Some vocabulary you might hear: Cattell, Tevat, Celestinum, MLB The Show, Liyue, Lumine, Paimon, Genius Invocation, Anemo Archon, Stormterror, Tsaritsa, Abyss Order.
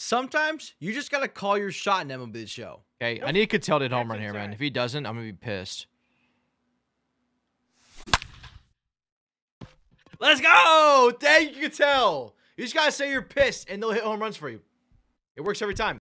sometimes you just got to call your shot in MLB The Show. Okay, I need Cattell to hit home run here, man. If he doesn't, I'm going to be pissed. Let's go! Thank you, Cattell. You just got to say you're pissed, and they'll hit home runs for you. It works every time.